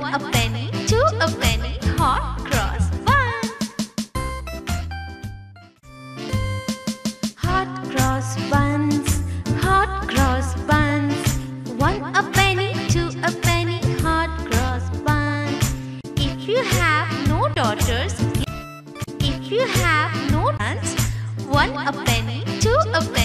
1 a penny, 2 a penny, hot cross 1. Hot cross buns, hot cross buns. 1 a penny, 2 a penny, hot cross buns. If you have no daughters, if you have no sons, 1 a penny, 2 a penny.